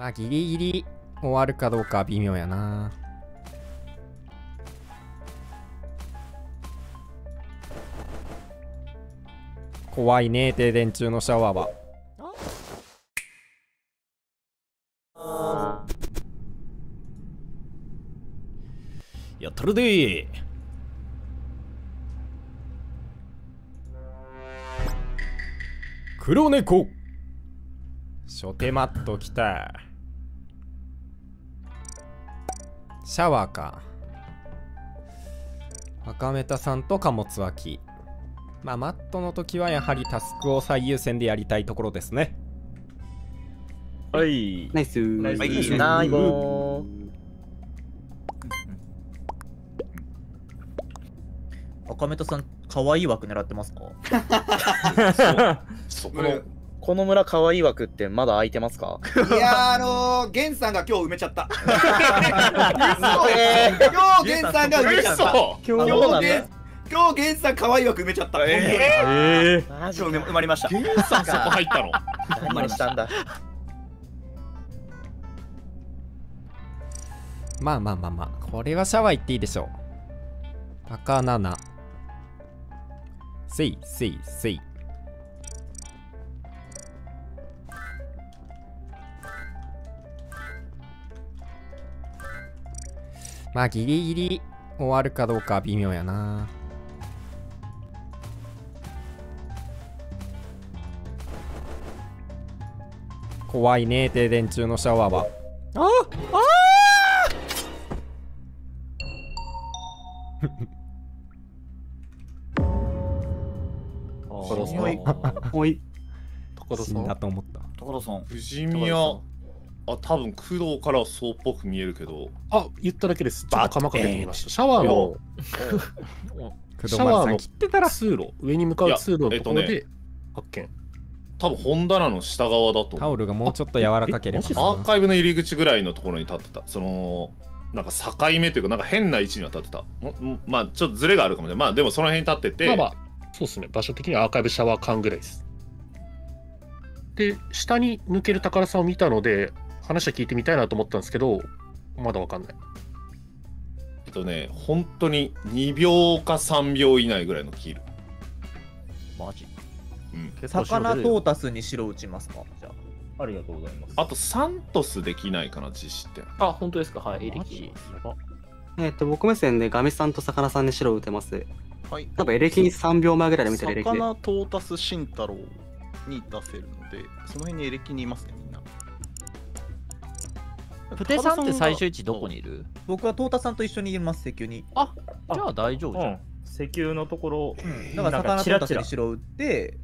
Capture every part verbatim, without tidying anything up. まあギリギリ終わるかどうか微妙やな。怖いね、停電中のシャワーは。やったるで。黒猫初手マットきた。シャワーか。赤メタさんと貨物脇。まあマットの時はやはりタスクを最優先でやりたいところですね。はいナイスナイスナイスナイボー。赤メタさん、可愛い枠狙ってますか？この村可愛い枠ってまだ空いてますか？いやー、あのー、ゲンさんが今日埋めちゃった。今日ゲンさんが埋めちゃった。今日ゲンさん可愛い枠埋めちゃった。えー、マジで埋まりました。ゲンさんそこ入ったの。埋まりしたんだ。まあまあまあまあ、これはシャワー行っていいでしょう。高七。せいせいせい。まあギリギリ終わるかどうか微妙やな。怖いね、停電中のシャワーは。ああおい、高田さんだと思った。高田さん、不死身や。あ、多分工藤からはそうっぽく見えるけど。あ、言っただけです。ちょっとかまかけてみました。シャワーの。シャワーの切ってたら通路、上に向かう通路のところで発見。多分本棚の下側だと。タオルがもうちょっと柔らかければ。アーカイブの入り口ぐらいのところに立ってた。そのなんか境目というかなんか変な位置には立ってた。まあちょっとズレがあるかもね。まあでもその辺に立ってて。そうですね、場所的にはアーカイブシャワー館ぐらいです。で、下に抜ける宝さんを見たので、話は聞いてみたいなと思ったんですけど、まだわかんない。えっとね、本当ににびょうかさんびょう以内ぐらいのキール。マジ？うん。魚トータスに白打ちますか？じゃあ、ありがとうございます。あと、サントスできないかな、実施って。あ、本当ですか、はい、エレキ。えっと、僕目線でガミさんと魚さんに白打てます。はい、多分エレキさんびょうまえぐらいで見たらエレキで魚トータス慎太郎に出せるのでその辺にエレキにいますねみんな。プテさんって最終位置どこにいる？僕はトータさんと一緒にいます石油に。あ、じゃあ大丈夫じゃん。石油のところだから魚トータスに白打って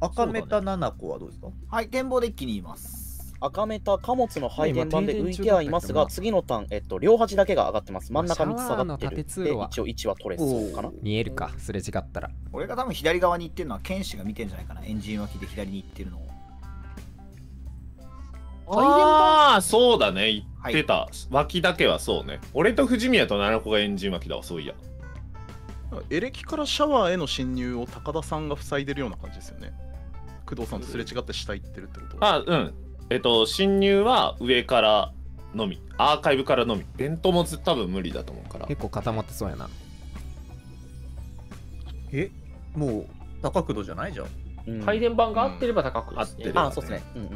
赤メタななこはどうですか？はい展望で一気にいます。赤メタ貨物の配電盤で浮いてはいますが次のターンえっと両端だけが上がってます。真ん中みっつ下がってる。一応位置は取れそうかな。見えるかすれ違ったら。俺が多分左側に行ってるのは剣士が見てんじゃないかな。エンジン脇で左に行ってるのを。ああそうだね行ってた脇だけはそうね。俺と藤宮と七子がエンジン脇だわ。そういやエレキからシャワーへの侵入を高田さんが塞いでるような感じですよね。工藤さんとすれ違って下行ってるってこと。あうんえっと、侵入は上からのみ、アーカイブからのみ、ベントも多分無理だと思うから。結構固まってそうやな。え、もう高角度じゃないじゃん。うん、配電盤が合ってれば高角度ですね。うん、合ってれば、ね。あ、そうですね。うんうん。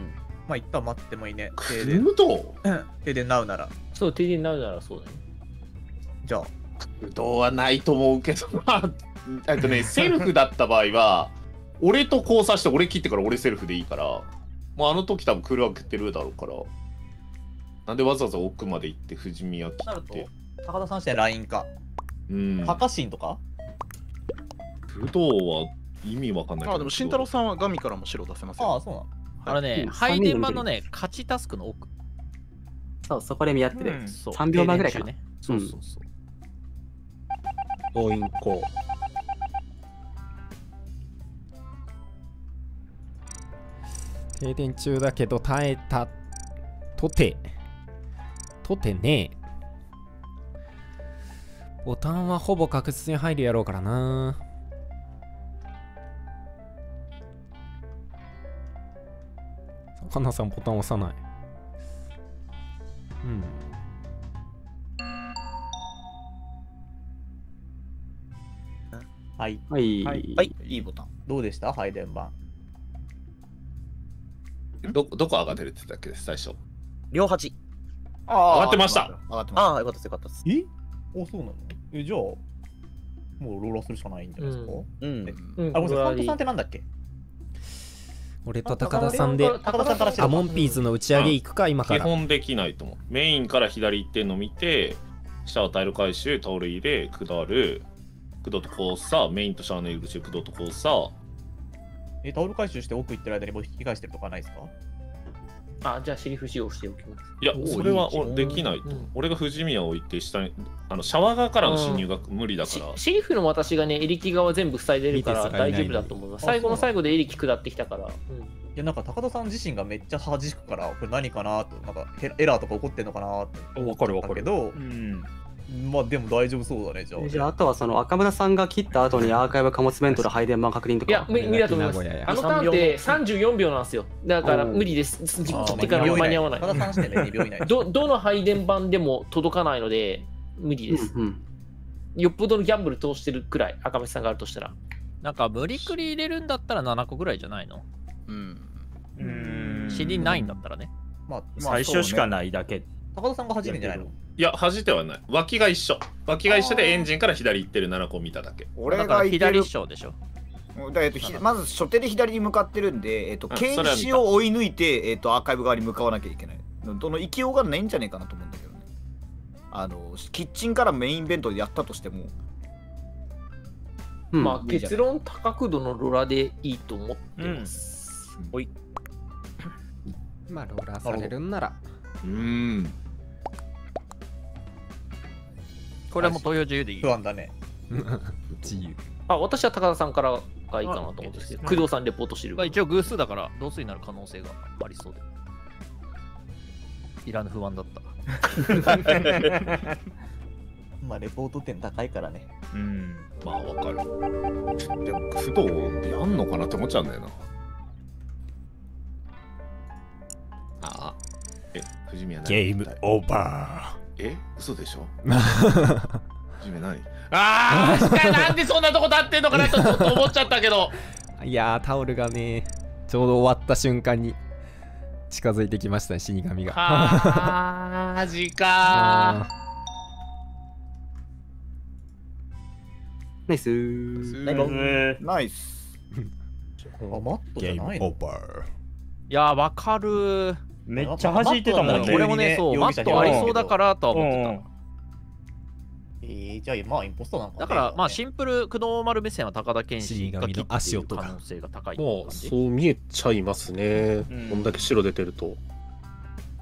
まあ一旦待ってもいいね。停電。停電なうなら。そう、停電なうならそうだね。じゃあ。不動はないと思うけどな。えっとね、セルフだった場合は、俺と交差して俺切ってから俺セルフでいいから。もうあの時多分来るわけてるだろうからなんでわざわざ奥まで行って富士宮切って高田さんしてラインかうんハカシンとか武道は意味わかんないけどあでも慎太郎さんはガミからも白出せますよ。ああそうなの、はい、あれね配電盤のね勝ちタスクの奥そうそこで見合ってる、うん、さんびょうまえぐらいかね、うん、そうそうそうポイント停電中だけど耐えたとてとてねえボタンはほぼ確実に入るやろうからな。さかなさんボタン押さない。うん。はい。はい。はい。いいボタン。どうでした配電盤。ど、どこ上がってるって言ったっけです、最初。両端。ああ。上がってました。上がってました。ああ、よかったです、よかったです。え？あ、そうなの？え、じゃあ、もうローラーするしかないんじゃないですか？うん。あ、ごめんなさい、サントさんってなんだっけ？俺と高田さんでアモンピーズの打ち上げ行くか、今から基本できないと思う。メインから左行ってんの見て、下はタイル回収、タオル入れ、下る、クドと交差、メインと下の入り口、クドと交差。え、タオル回収して奥行ってる間にもう引き返してるとかないですか？あ、じゃあシリフ使用しておきます。いや、それはできないと。俺が藤宮を置いて下にあのシャワー側からの侵入が無理だから、シリフの私がね、エリキ側全部塞いでるから大丈夫だと思います。最後の最後でエリキ下ってきたから。いや、なんか高田さん自身がめっちゃ弾くから、これ何かなと、なんかエラーとか起こってんのかなって分かる分かるけど、まあでも大丈夫そうだね。じゃあじゃああとはその赤村さんが切った後にアーカイブ貨物弁当で配電盤確認とか。いや、無理だと思います。あのターンってさんじゅうよんびょうなんですよ。だから無理です。切ってから間に合わない。どの配電盤でも届かないので無理です。よっぽどのギャンブル通してるくらい赤村さんがあるとしたら、なんか無理くり入れるんだったらななこぐらいじゃないの？うん、知りないんだったらね。まあ最初しかないだけ。高田さんが弾いてんじゃないの？いや、弾いてはない。脇が一緒。脇が一緒でエンジンから左行ってるななこを見ただけ。俺がだから左一緒でしょ。だえっとまず初手で左に向かってるんで、えっとケンシを追い抜いて、えっとアーカイブ側に向かわなきゃいけない。どの勢いがないんじゃないかなと思うんだけどね。あのキッチンからメイン弁当でやったとしても。うん、まあ結論多角度のロラでいいと思ってます。うん、おい。まあロラされるんなら。うん。これはもう投票自由でいい。不安だね。自由。あ、私は高田さんからがいいかなと思うんですけど、工藤さんレポートしてる。一応偶数だから同数になる可能性がありそうで。いらぬ不安だった。まあレポート点高いからね。うん。まあわかる。でも工藤やんのかなって思っちゃうんだよな。ああ。え、藤宮。ゲームオーバー。え、嘘でしょ。姫何？ああ、なんでそんなとこ立ってんのかなとちょっと思っちゃったけど。いやー、タオルがね、ちょうど終わった瞬間に近づいてきましたね、死神が。ああ、マジかー。ナイスー。ナイス。あ、マットじゃないの？いやー、わかるー。めっちゃ弾いてたもんね。俺もね、そう、マットありそうだからとは思ってた。ええ、じゃあ、まあ、インポストなんか。だから、まあ、シンプル、クノーマル目線は高田健志が切ってる可能性が高い。もう、そう見えちゃいますね。こんだけ白出てると。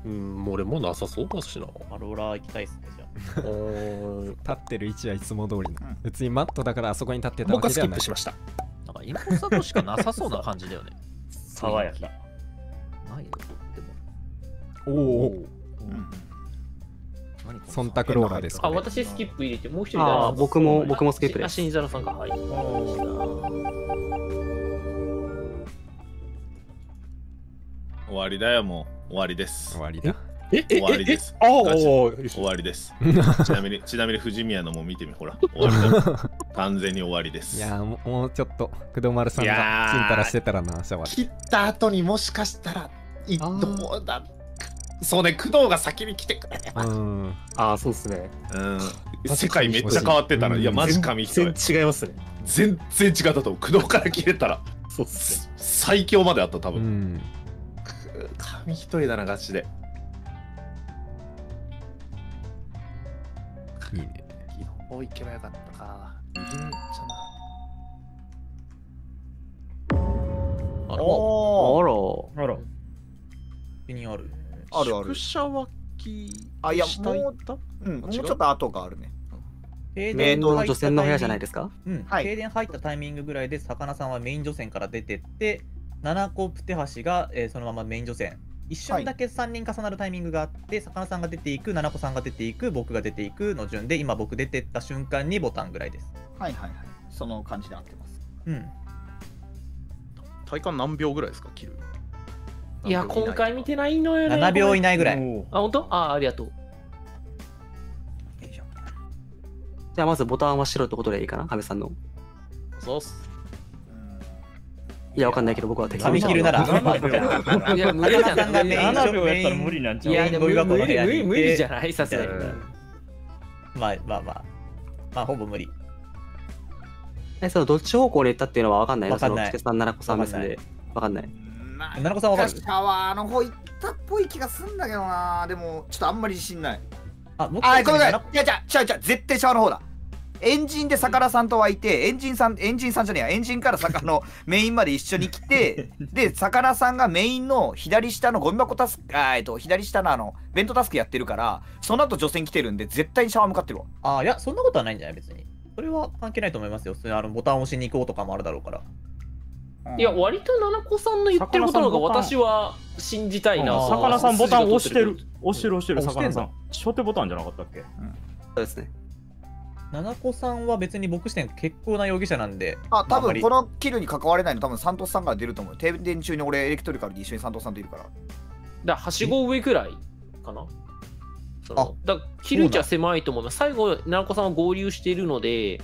うん、俺もなさそうだしな。ローラー行きたいっすね、じゃあ。立ってる位置はいつも通りの。別にマットだから、あそこに立ってたわけじゃない。僕はスキップしました。なんか、インポストしかなさそうな感じだよね。爽やか。ないよ。おお、忖度ローラーですか。あ、私スキップ入れて、もう一人。ああ、僕も、僕もスキップです。新沢さんが入りました。終わりだよ、もう、終わりです。終わりだ。え、終わりです。ああ、終わりです。ちなみに、ちなみに、藤宮のも見てみ、ほら、終わりだ。完全に終わりです。いや、もうちょっと、工藤丸さんがチンタラしてたらな、シャワー。切った後にもしかしたら、いどうだ。そうね、工藤が先に来てくれれば。ああ、そうっすね。うん。世界めっちゃ変わってたな。いや、マジ神人。全然違いますね。全然違ったと思う。工藤から切れたら。そうっすね。最強まであった、多分。神一人だな、ガチで。いいね。こういけばよかったか。いいんじゃな。あら。あら。あら。気にある。あるある。あ、いや、もう、もうちょっと後があるね。メインの除染の部屋じゃないですか。停電入ったタイミングぐらいで、さかなさんはメイン除染から出てって、ななこプテハシがそのままメイン除染。一瞬だけさんにん重なるタイミングがあって、さかなさんが出ていく、ななこさんが出ていく、僕が出ていくの順で、今僕出てった瞬間にボタンぐらいです。はいはいはい。その感じで合ってます。うん。体感何秒ぐらいですか、切る。いや、今回見てないのよね。ななびょう以内ぐらい。あ、本当？あ、ありがとう。じゃあまずボタンは白ってことでいいかな、ハメさんの。そうっす。いや、わかんないけど、僕は適当に。髪切るなら。いや、無理じゃない。ななびょうやったら無理なんちゃう。いや、でも無理じゃない、さすがに。まあまあまあ。まあ、ほぼ無理。え、そのどっち方向に行ったっていうのはわかんないよ。その、きてさん、ななこさんで。わかんない。ななこさんわかる？シャワーの方行ったっぽい気がすんだけどな。でも、ちょっとあんまり自信ない。あ、ごめんなさい。いや、じゃじゃじゃ絶対シャワーの方だ。エンジンでさかなさんと湧いて、エンジンさん、エンジンさんじゃねえや、エンジンからさかのメインまで一緒に来て、で、さかなさんがメインの左下のゴミ箱タスク、あえっと、左下のあの、弁当タスクやってるから、その後除染来てるんで、絶対にシャワー向かってるわ。ああ、いや、そんなことはないんじゃない別に。それは関係ないと思いますよ。それあのボタンを押しに行こうとかもあるだろうから。いや、割とななこさんの言ってることの方が私は信じたいな。さかなさんボタン押してる。押してる押してる、さかなさん。初手ボタンじゃなかったっけ？そうですね。七子さんは別に僕視点結構な容疑者なんで、あ、多分このキルに関われないの多分サントスさんから出ると思う。停電中に俺エレクトリカルで一緒にサントスさんといるから、だはしご上くらいかな。あ、だキルじゃ狭いと思う。最後七子さんは合流しているので、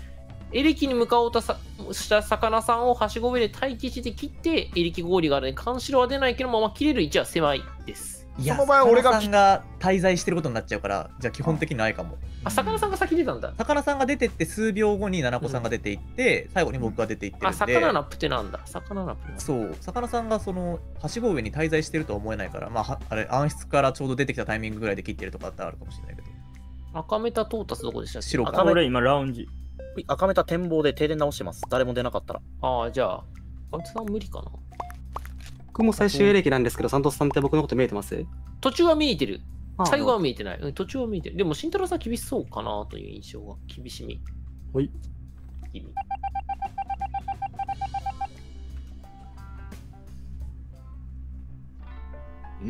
エレキに向かおうとした魚さんをはしご上で待機して切って、エレキ合流があるので監視路は出ないけども、まあ、切れる位置は狭いです。その場合俺がさかなさんが滞在してることになっちゃうから、じゃあ基本的にないかも。あ、さかなさんが先出たんだ。さかなさんが出てって数秒後にななこさんが出ていって、うん、最後に僕が出ていってるんで、あ、さかなナプテなんだ。さかなナプテ。そう、さかなさんがそのはしご上に滞在してるとは思えないから、まああれ暗室からちょうど出てきたタイミングぐらいで切ってるとかってあるかもしれないけど。赤メタトータスどこでしたっけ？白か。俺今ラウンジ。赤メタ展望で停電直してます。誰も出なかったら。ああ、じゃああんたさん無理かな。僕も最終エレキなんですけど、サントスさんって僕のこと見えてます？途中は見えてる。最後は見えてない。うん、途中は見えてる。でも、慎太郎さん厳しそうかなという印象が。厳しみ。はい。君。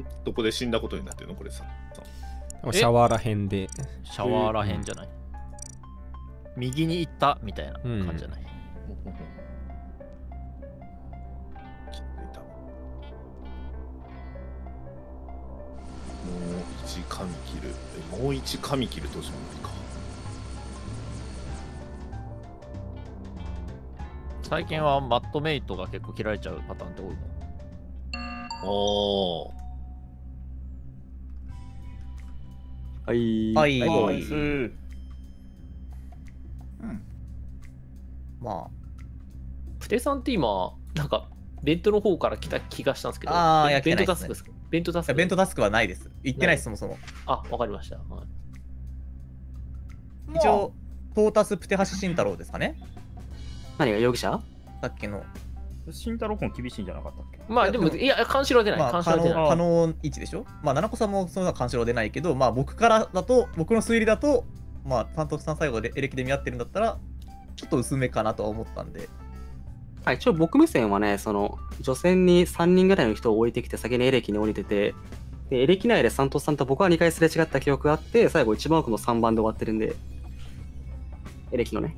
ん？どこで死んだことになってるのこれさ。シャワーらへんで。シャワーらへんじゃない。右に行ったみたいな感じじゃない。うんうんもう一髪切る。もう一髪切るとしかないか。最近はマットメイトが結構切られちゃうパターンって多いもん。ああ。はい。はい。はい。うん。まあ。プテさんって今、なんか、ベントの方から来た気がしたんですけど。ああ、いや、ベントタスクですか。ベントタスク。ベントタスクはないです。行ってないです、そもそも。あ、わかりました。はい、一応、トータスプテハシ慎太郎ですかね。何が容疑者？さっきの。慎太郎君厳しいんじゃなかったっけ？まあでも、いや、監視は出ない。監視は出ない。可能位置でしょ？まあ、ななこさんもそんな監視は出ないけど、まあ、僕からだと、僕の推理だと、まあ、担当さん最後でエレキで見合ってるんだったら、ちょっと薄めかなとは思ったんで。はい、一応僕目線はね、その除染にさんにんぐらいの人を置いてきて、先にエレキに降りてて、でエレキ内でサントスさんと僕はにかいすれ違った記憶があって、最後一番奥のさんばんで終わってるんで、エレキのね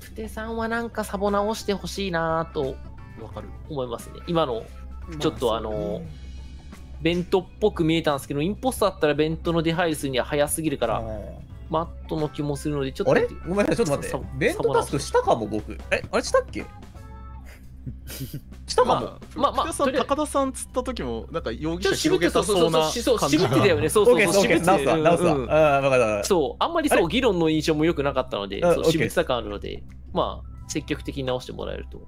プテさんはなんかサボ直してほしいなぁとわかる思いますね。今のちょっとあのベントっぽく見えたんですけど、インポストだったらベントの出入りするには早すぎるからマットの気もするので、ちょっとあれごめんなさい、ちょっと待って、ベントタスクしたかも僕。え、あれしたっけ？したかも。まあまあ高田さん釣った時もなんか容疑者広げたそうな感じが。渋ってたよね。そうそうそう。渋ってた。そう、あんまりそう議論の印象も良くなかったので、渋さ感あるので、まあ積極的に直してもらえると。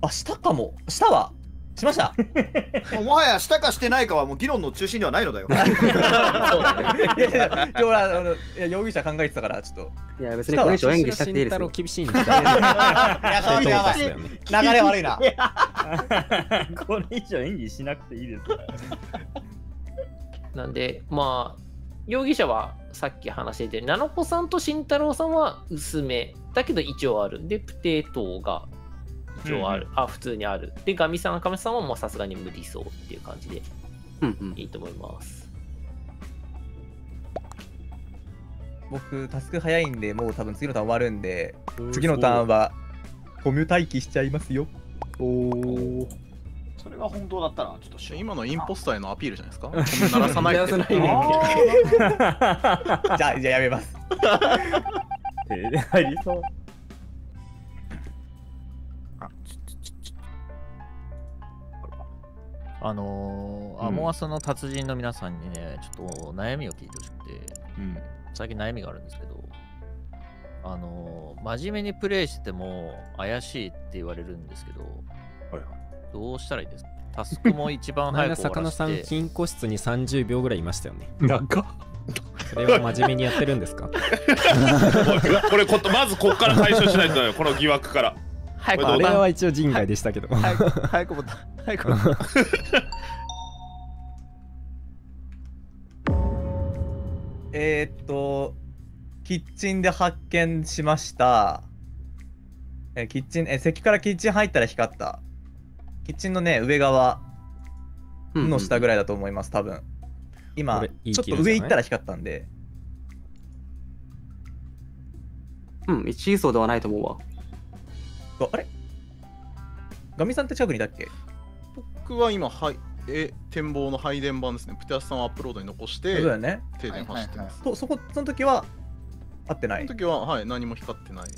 あ、したかも。したわ。しました。もはやしたかしてないかはもう議論の中心ではないのだよ。いや、容疑者考えてたからちょっと。いや別にこれ以上演技したっていいですよ。厳しいんだ。流れ悪いな。これ以上演技しなくていいです。なんでまあ容疑者はさっき話してて、ななこさんと慎太郎さんは薄めだけど一応あるんで、プテートが。一応ある、うん、あ、普通にある。で、ガミさん、カメさんはもうさすがに無理そうっていう感じで、うん、うん、いいと思います。僕、タスク早いんで、もう多分次のターン終わるんで、次のターンは、ゴミ待機しちゃいますよ。おお。それが本当だったらちょっと今のインポスターへのアピールじゃないですか。鳴らさないって。じゃあやめます。手で入りそう。あのー、アモアスの達人の皆さんにね、ちょっと悩みを聞いてほしくて、うん、最近悩みがあるんですけど、あのー、真面目にプレイしてても怪しいって言われるんですけど、はいはい、どうしたらいいですか？タスクも一番早く終わらせて。さかなさん、金庫室にさんじゅうびょうぐらいいましたよね。なんかそれは真面目にやってるんですか？これこ、まずここから解消しないとだよ、この疑惑から。早くあれは一応人外でしたけど。早く、早くボタン、早くボタン。えっと、キッチンで発見しました。え、キッチン、え、席からキッチン入ったら光った。キッチンのね、上側の下ぐらいだと思います、多分。今、いいちょっと上行ったら光ったんで。うん、一位相ではないと思うわ。あれガミさんって近くにいたっけ？僕は今、はい、え展望の配電盤ですね。プテアスさんをアップロードに残して、そうだよね、停電走ってます。と、そこ、その時は合ってない。その時は、はい、何も光ってない。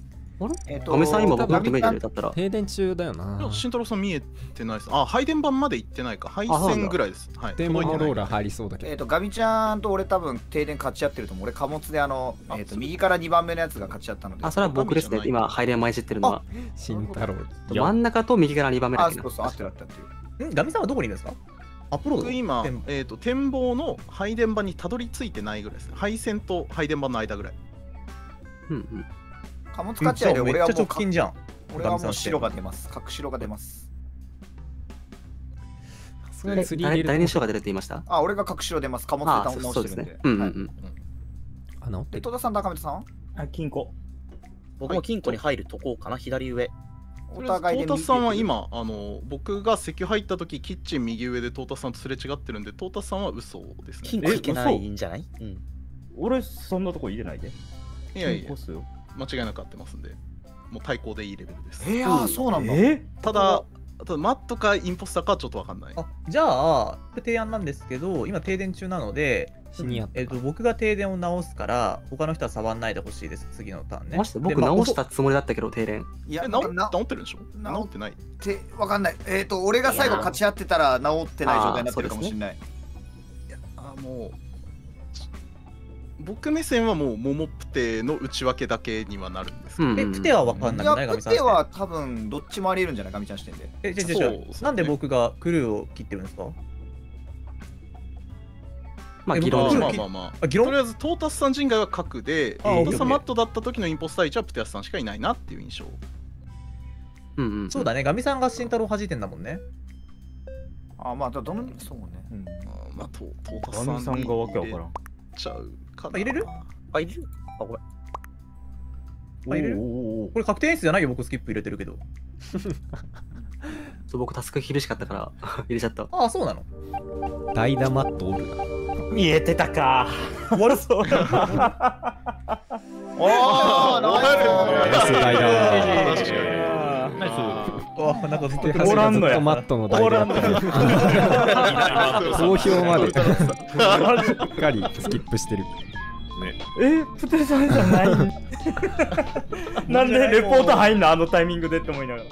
あれ？えっと、ガミさん今僕の目で見たったら。停電中だよな。慎太郎さん見えてないです。あ、配電盤まで行ってないか。配線ぐらいです。はい。電話のローラー入りそうだけど。えっと、ガミちゃんと俺多分停電勝ち合ってると思う。俺、貨物であの、えっと、右からにばんめのやつが勝ち合ったので。あ、それは僕ですね。今、配電前知ってるのは。慎太郎。真ん中と右からにばんめだけど。あ、そうそう、合ってたっていう。ん？ガミさんはどこにいるんですか？アップロード？僕今、えっと、展望の配電盤にたどり着いてないぐらいです。配線と配電盤の間ぐらい。うんうん。貨物勝ち合いで俺はもう直近じゃん。俺はもう白が出ます。角白が出ます。誰に白が出るって言いました？あ、俺が角白出ます。貨物で直してるんで。うんうんうん。戸田さん、中村さん？あ、金庫。僕も金庫に入るとこかな、左上。お互いで。戸田さんは今、あの僕が席入ったとき、キッチン右上で戸田さんとすれ違ってるんで、戸田さんは嘘ですね。金庫いけないんじゃない？俺、そんなとこ入れないで。いやいや。間違いなく合ってますんで、もう対抗でいいレベルです。ええ、ああ、そうなんだ。ただ、ただマットかインポスターかちょっとわかんない。あ、じゃあ、提案なんですけど、今停電中なので、えっと、僕が停電を直すから、他の人は触んないでほしいです、次のターンね。まして、僕直したつもりだったけど、停電。いや、直ってるんでしょ？直ってないって、わかんない。えっと、俺が最後勝ち合ってたら、直ってない状態になってるかもしれない。いや、あ、もう。僕目線はもうモモプテの内訳だけにはなるんですけど、うん、え、プテは分かんなくない？ガミさんプテは多分どっちもありえるんじゃない？ガミちゃん視点で。え、じゃじゃじゃなんで僕がクルーを切ってるんですか？まあ議論まあまあまあ。とりあえずトータスさん陣外は角で、トータスさんマットだった時のインポスター位置はプテアスさんしかいないなっていう印象。うんうん。そうだね。ガミさんが慎太郎を弾いてんだもんね。あ、まあどのそうね。うん。まあトータスさんがわけわからん。ちゃう。入れる？あ、入れる？あ、これ。これ確定演出じゃないよ、僕スキップ入れてるけど。そう、僕タスク厳しかったから入れちゃった。ああ、そうなの。ダイナマットおるな。見えてたか。終わるそう。おお、ナイス。ナイス。わあ、なんかずっとマットの大量。投票までしっかりスキップしてる。え、プテさんじゃない。なんでレポート入んのあのタイミングでって思いながら。